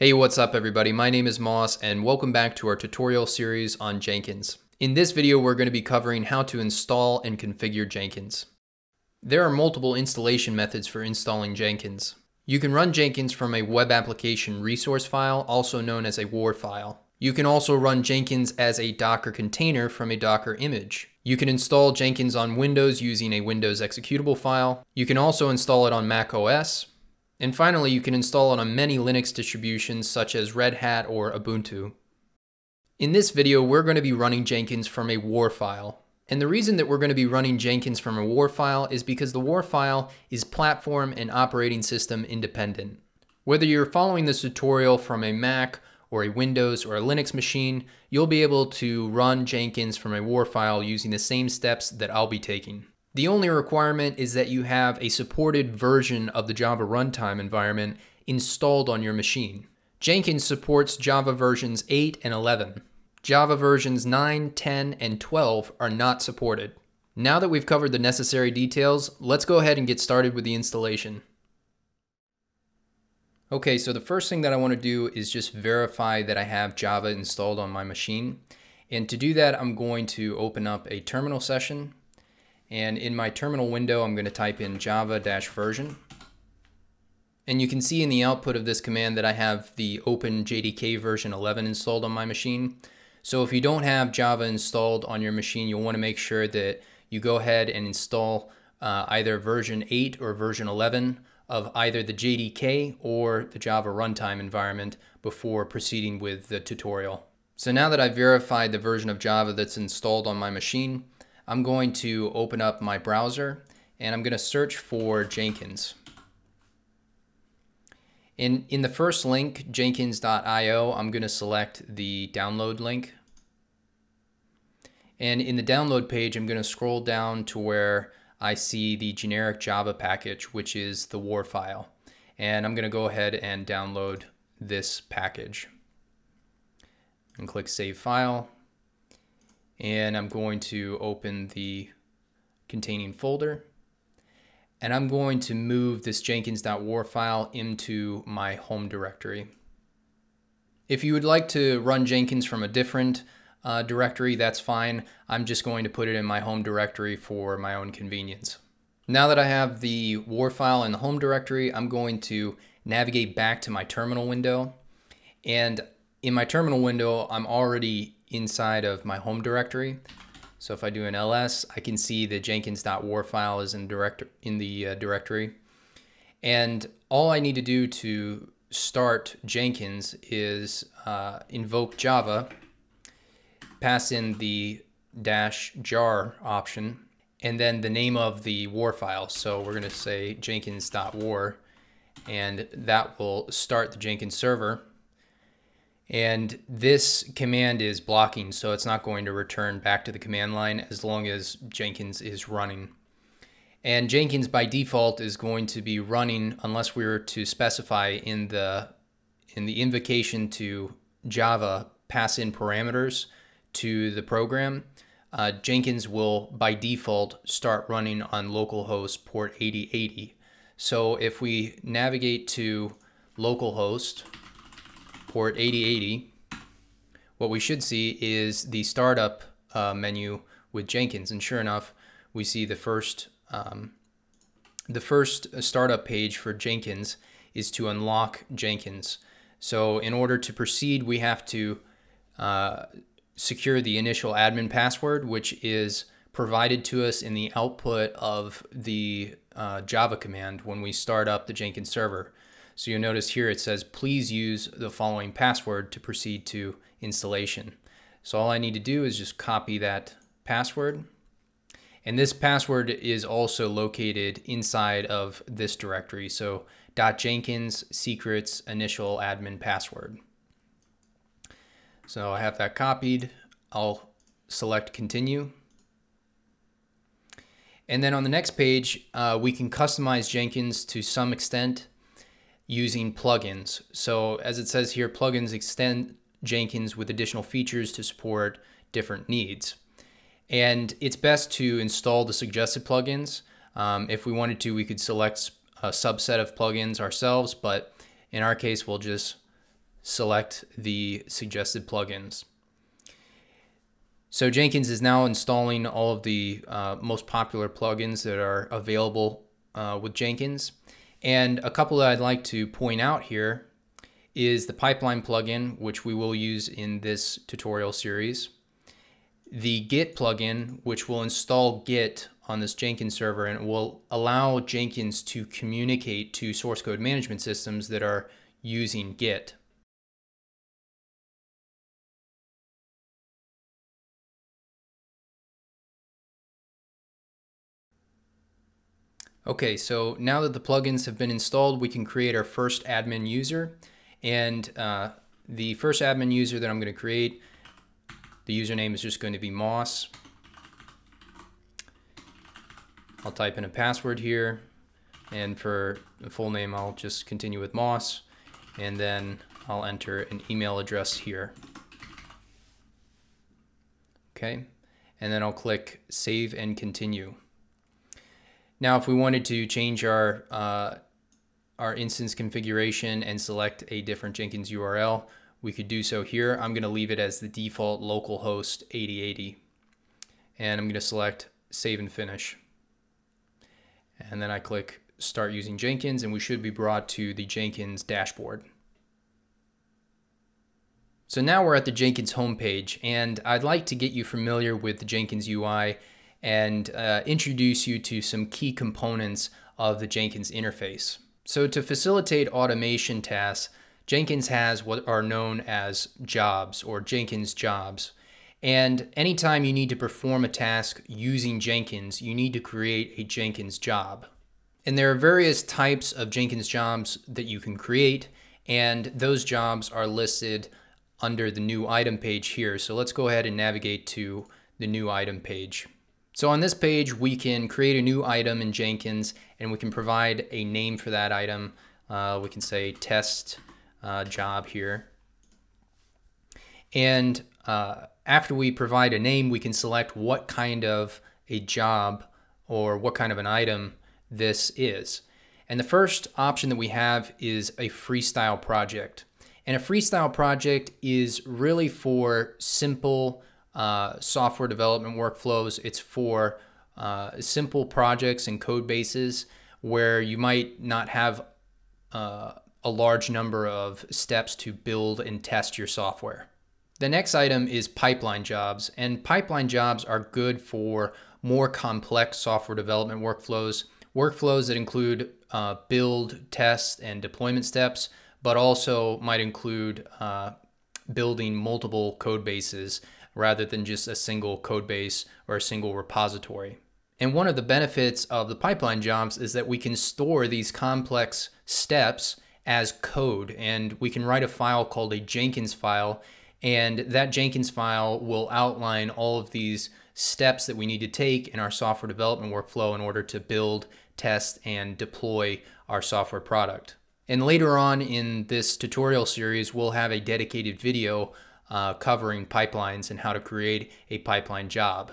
Hey, what's up everybody? My name is Moss and welcome back to our tutorial series on Jenkins. In this video, we're going to be covering how to install and configure Jenkins. There are multiple installation methods for installing Jenkins. You can run Jenkins from a web application resource file, also known as a WAR file. You can also run Jenkins as a Docker container from a Docker image. You can install Jenkins on Windows using a Windows executable file. You can also install it on Mac OS. And finally, you can install it on many Linux distributions such as Red Hat or Ubuntu. In this video, we're going to be running Jenkins from a WAR file. And the reason that we're going to be running Jenkins from a WAR file is because the WAR file is platform and operating system independent. Whether you're following this tutorial from a Mac or a Windows or a Linux machine, you'll be able to run Jenkins from a WAR file using the same steps that I'll be taking. The only requirement is that you have a supported version of the Java runtime environment installed on your machine. Jenkins supports Java versions 8 and 11. Java versions 9, 10, and 12 are not supported. Now that we've covered the necessary details, let's go ahead and get started with the installation. Okay, so the first thing that I want to do is just verify that I have Java installed on my machine. And to do that, I'm going to open up a terminal session. And in my terminal window, I'm going to type in java-version. And you can see in the output of this command that I have the open JDK version 11 installed on my machine. So if you don't have Java installed on your machine, you'll want to make sure that you go ahead and install either version 8 or version 11 of either the JDK or the Java runtime environment before proceeding with the tutorial. So now that I've verified the version of Java that's installed on my machine, I'm going to open up my browser and I'm going to search for Jenkins. In the first link, jenkins.io, I'm going to select the download link. And in the download page, I'm going to scroll down to where I see the generic Java package, which is the WAR file. And I'm going to go ahead and download this package. And click Save File. And I'm going to open the containing folder. And I'm going to move this jenkins.war file into my home directory. If you would like to run Jenkins from a different directory, that's fine. I'm just going to put it in my home directory for my own convenience. Now that I have the WAR file in the home directory, I'm going to navigate back to my terminal window. And in my terminal window, I'm already inside of my home directory. So if I do an ls, I can see the jenkins.war file is in the directory. And all I need to do to start Jenkins is invoke Java, pass in the -jar option, and then the name of the WAR file. So we're going to say jenkins.war, and that will start the Jenkins server. And this command is blocking, so it's not going to return back to the command line as long as Jenkins is running. And Jenkins by default is going to be running unless we were to specify in the invocation to Java pass in parameters to the program. Jenkins will by default start running on localhost port 8080. So if we navigate to localhost port 8080, what we should see is the startup menu with Jenkins, and sure enough, we see the first startup page for Jenkins is to unlock Jenkins. So in order to proceed, we have to secure the initial admin password, which is provided to us in the output of the Java command when we start up the Jenkins server. So you'll notice here it says, please use the following password to proceed to installation. So all I need to do is just copy that password. And this password is also located inside of this directory. So .jenkins secrets initial admin password. So I have that copied. I'll select continue. And then on the next page, we can customize Jenkins to some extent using plugins. So as it says here, plugins extend Jenkins with additional features to support different needs. And it's best to install the suggested plugins. If we wanted to, we could select a subset of plugins ourselves, but in our case, we'll just select the suggested plugins. So Jenkins is now installing all of the most popular plugins that are available with Jenkins. And a couple that I'd like to point out here is the pipeline plugin, which we will use in this tutorial series, the Git plugin, which will install Git on this Jenkins server and it will allow Jenkins to communicate to source code management systems that are using Git. Okay, so now that the plugins have been installed, we can create our first admin user. And the first admin user that I'm going to create, the username is just going to be Moss. I'll type in a password here. And for the full name, I'll just continue with Moss. And then I'll enter an email address here. Okay, and then I'll click Save and Continue. Now, if we wanted to change our instance configuration and select a different Jenkins URL, we could do so here. I'm going to leave it as the default localhost 8080. And I'm going to select Save and Finish. And then I click Start Using Jenkins, and we should be brought to the Jenkins dashboard. So now we're at the Jenkins homepage, and I'd like to get you familiar with the Jenkins UI and introduce you to some key components of the Jenkins interface. So to facilitate automation tasks, Jenkins has what are known as jobs or Jenkins jobs. And anytime you need to perform a task using Jenkins, you need to create a Jenkins job. And there are various types of Jenkins jobs that you can create, and those jobs are listed under the new item page here. So let's go ahead and navigate to the new item page. So on this page, we can create a new item in Jenkins, and we can provide a name for that item. We can say test job here. And after we provide a name, we can select what kind of a job or what kind of an item this is. And the first option that we have is a freestyle project. And a freestyle project is really for simple software development workflows. It's for simple projects and code bases where you might not have a large number of steps to build and test your software. The next item is pipeline jobs, and pipeline jobs are good for more complex software development workflows, workflows that include build, test, and deployment steps, but also might include building multiple code bases rather than just a single code base or a single repository. And one of the benefits of the pipeline jobs is that we can store these complex steps as code, and we can write a file called a Jenkins file, and that Jenkins file will outline all of these steps that we need to take in our software development workflow in order to build, test, and deploy our software product. And later on in this tutorial series, we'll have a dedicated video covering pipelines and how to create a pipeline job.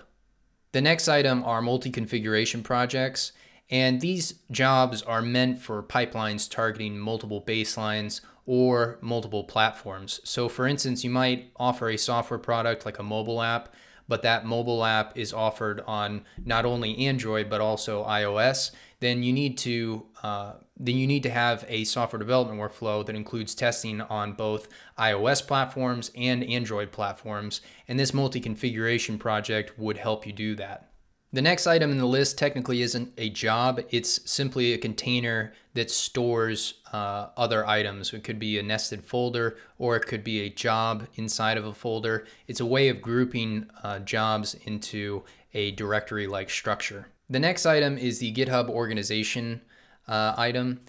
The next item are multi-configuration projects, and these jobs are meant for pipelines targeting multiple baselines or multiple platforms. So for instance, you might offer a software product like a mobile app, but that mobile app is offered on not only Android but also iOS. Then you need to have a software development workflow that includes testing on both iOS platforms and Android platforms, and this multi-configuration project would help you do that. The next item in the list technically isn't a job, it's simply a container that stores other items. It could be a nested folder, or it could be a job inside of a folder. It's a way of grouping jobs into a directory-like structure. The next item is the GitHub organization item,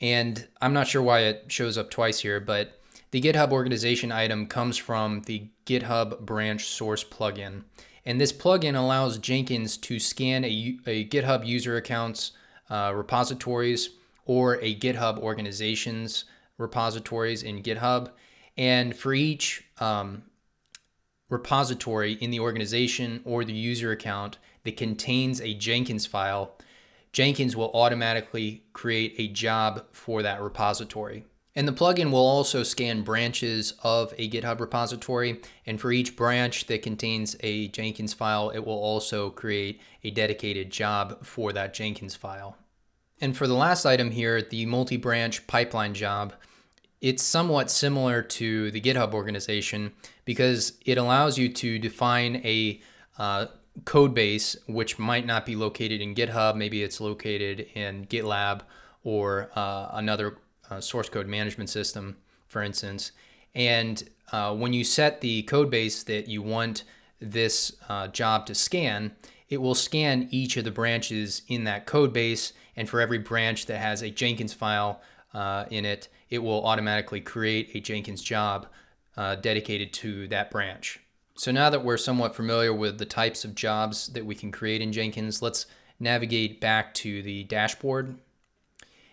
and I'm not sure why it shows up twice here, but the GitHub organization item comes from the GitHub branch source plugin, and this plugin allows Jenkins to scan a GitHub user account's repositories or a GitHub organization's repositories in GitHub, and for each repository in the organization or the user account that contains a Jenkins file, Jenkins will automatically create a job for that repository. And the plugin will also scan branches of a GitHub repository. And for each branch that contains a Jenkins file, it will also create a dedicated job for that Jenkins file. And for the last item here, the multi-branch pipeline job, it's somewhat similar to the GitHub organization because it allows you to define a code base which might not be located in GitHub. Maybe it's located in GitLab or another source code management system, for instance. And when you set the code base that you want this job to scan, it will scan each of the branches in that code base. And for every branch that has a Jenkins file in it, it will automatically create a Jenkins job dedicated to that branch. So now that we're somewhat familiar with the types of jobs that we can create in Jenkins, let's navigate back to the dashboard.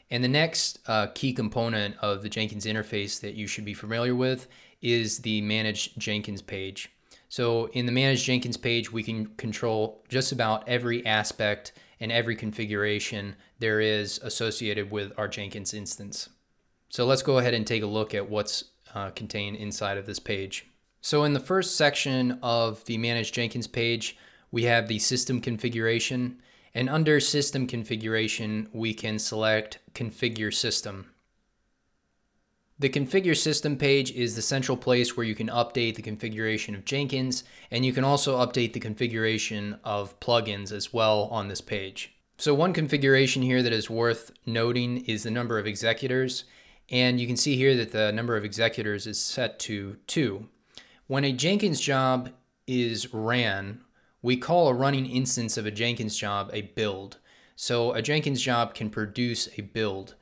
And the next key component of the Jenkins interface that you should be familiar with is the Manage Jenkins page. So in the Manage Jenkins page, we can control just about every aspect and every configuration there is associated with our Jenkins instance. So let's go ahead and take a look at what's contained inside of this page. So in the first section of the Manage Jenkins page, we have the system configuration. And under System Configuration, we can select Configure System. The Configure System page is the central place where you can update the configuration of Jenkins, and you can also update the configuration of plugins as well on this page. So one configuration here that is worth noting is the number of executors, and you can see here that the number of executors is set to 2. When a Jenkins job is ran, we call a running instance of a Jenkins job a build. So a Jenkins job can produce a build.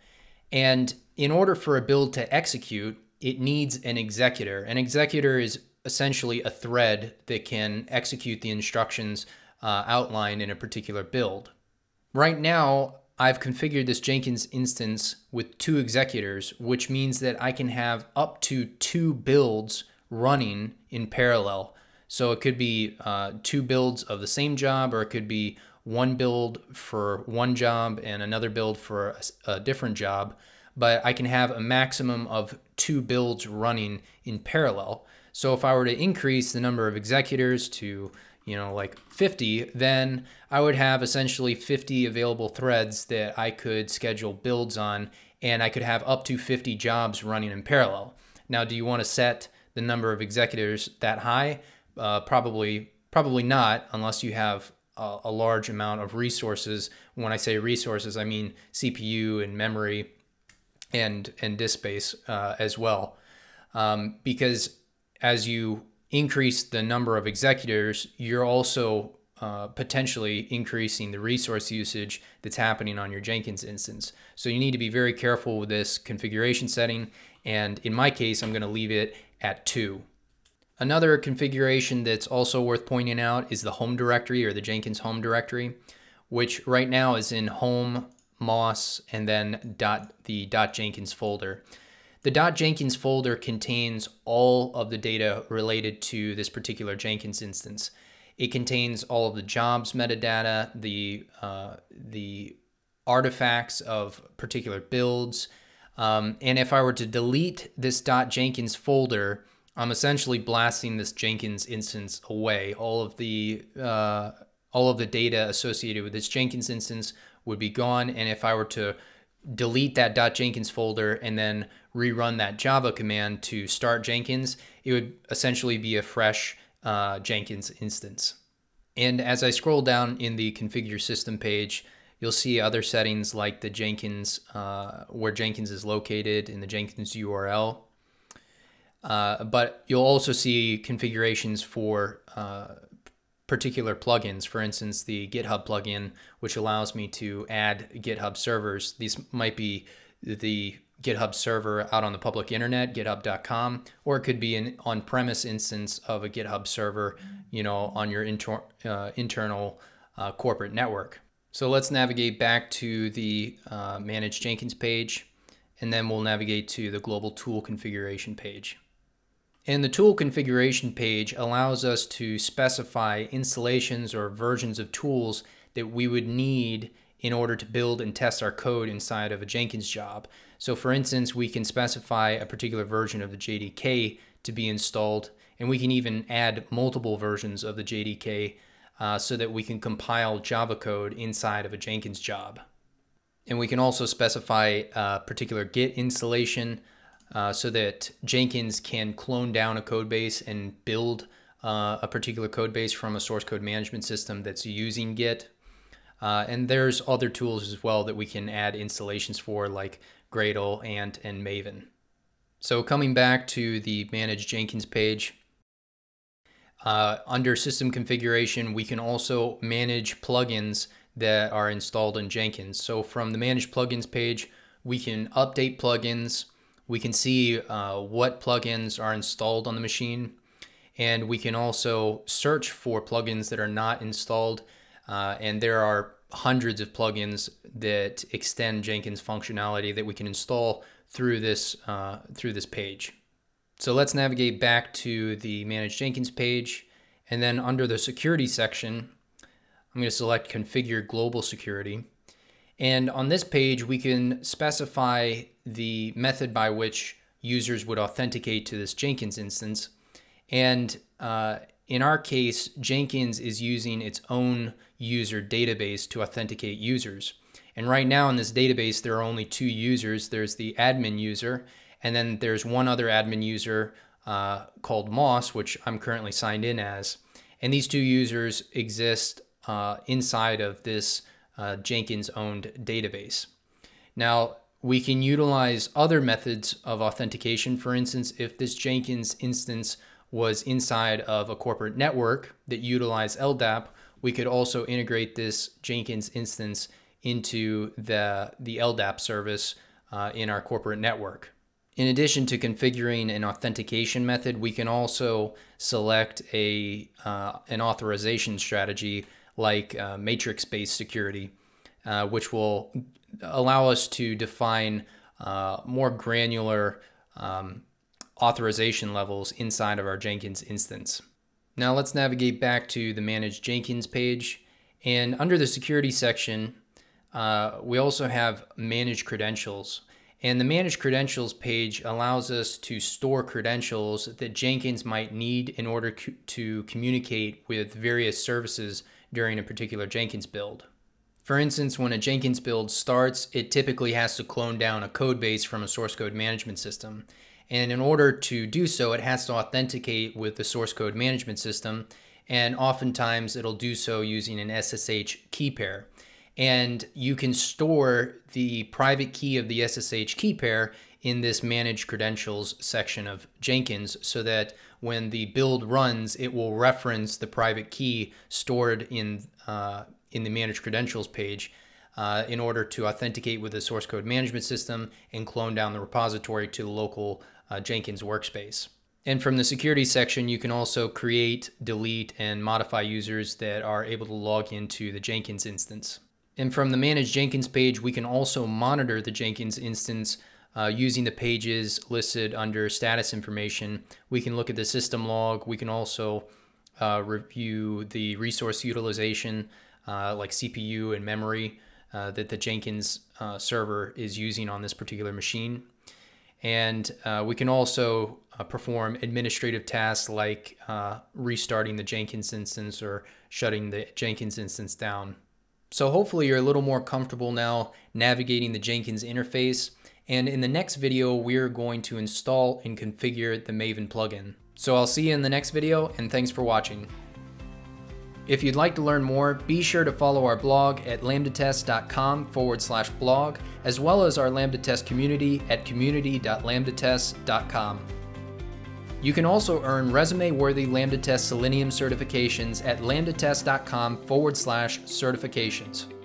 And in order for a build to execute, it needs an executor. An executor is essentially a thread that can execute the instructions outlined in a particular build. Right now, I've configured this Jenkins instance with 2 executors, which means that I can have up to 2 builds running in parallel. So it could be 2 builds of the same job, or it could be 1 build for one job and another build for a different job. But I can have a maximum of 2 builds running in parallel. So if I were to increase the number of executors to, like 50, then I would have essentially 50 available threads that I could schedule builds on, and I could have up to 50 jobs running in parallel. Now, do you want to set the number of executors that high? Probably not, unless you have a large amount of resources. When I say resources, I mean CPU and memory and disk space as well. Because as you increase the number of executors, you're also potentially increasing the resource usage that's happening on your Jenkins instance. So you need to be very careful with this configuration setting. And in my case, I'm going to leave it at 2. Another configuration that's also worth pointing out is the home directory, or the Jenkins home directory, which right now is in home, moss, and then the .jenkins folder. The .jenkins folder contains all of the data related to this particular Jenkins instance. It contains all of the jobs metadata, the artifacts of particular builds. And if I were to delete this .jenkins folder, I'm essentially blasting this Jenkins instance away. All of the data associated with this Jenkins instance would be gone. And if I were to delete that .jenkins folder and then rerun that Java command to start Jenkins, it would essentially be a fresh Jenkins instance. And as I scroll down in the Configure System page, you'll see other settings like the Jenkins, where Jenkins is located in the Jenkins URL. But you'll also see configurations for particular plugins. For instance, the GitHub plugin, which allows me to add GitHub servers. These might be the GitHub server out on the public internet, github.com, or it could be an on-premise instance of a GitHub server, on your internal corporate network. So let's navigate back to the Manage Jenkins page, and then we'll navigate to the Global Tool Configuration page. And the tool configuration page allows us to specify installations or versions of tools that we would need in order to build and test our code inside of a Jenkins job. So for instance, we can specify a particular version of the JDK to be installed, and we can even add multiple versions of the JDK so that we can compile Java code inside of a Jenkins job. And we can also specify a particular Git installation so that Jenkins can clone down a code base and build a particular code base from a source code management system that's using Git. And there's other tools as well that we can add installations for, like Gradle, Ant, and Maven. So coming back to the Manage Jenkins page, under System Configuration, we can also manage plugins that are installed in Jenkins. So from the Manage Plugins page, we can update plugins, we can see what plugins are installed on the machine, and we can also search for plugins that are not installed. And there are hundreds of plugins that extend Jenkins functionality that we can install through this page. So let's navigate back to the Manage Jenkins page, and then under the security section, I'm going to select Configure Global Security. And on this page, we can specify the method by which users would authenticate to this Jenkins instance. And in our case, Jenkins is using its own user database to authenticate users. And right now in this database, there are only two users. There's the admin user, and then there's one other admin user called Moss, which I'm currently signed in as. And these two users exist inside of this Jenkins-owned database. Now, we can utilize other methods of authentication. For instance, if this Jenkins instance was inside of a corporate network that utilized LDAP, we could also integrate this Jenkins instance into the LDAP service in our corporate network. In addition to configuring an authentication method, we can also select an authorization strategy like matrix-based security, which will allow us to define more granular authorization levels inside of our Jenkins instance. Now let's navigate back to the Manage Jenkins page, and under the security section, we also have Manage Credentials. And the Manage Credentials page allows us to store credentials that Jenkins might need in order to communicate with various services during a particular Jenkins build. For instance, when a Jenkins build starts, it typically has to clone down a code base from a source code management system. And in order to do so, it has to authenticate with the source code management system, and oftentimes it'll do so using an SSH key pair. And you can store the private key of the SSH key pair in this Manage Credentials section of Jenkins so that when the build runs, it will reference the private key stored in the Manage Credentials page in order to authenticate with the source code management system and clone down the repository to the local Jenkins workspace. And from the security section, you can also create, delete, and modify users that are able to log into the Jenkins instance. And from the Manage Jenkins page, we can also monitor the Jenkins instance using the pages listed under status information. We can look at the system log. We can also review the resource utilization, like CPU and memory that the Jenkins server is using on this particular machine. And we can also perform administrative tasks like restarting the Jenkins instance or shutting the Jenkins instance down. So hopefully you're a little more comfortable now navigating the Jenkins interface. And in the next video, we're going to install and configure the Maven plugin. So I'll see you in the next video, and thanks for watching. If you'd like to learn more, be sure to follow our blog at lambdatest.com/blog, as well as our LambdaTest community at community.lambdatest.com. You can also earn resume-worthy LambdaTest Selenium certifications at lambdatest.com/certifications.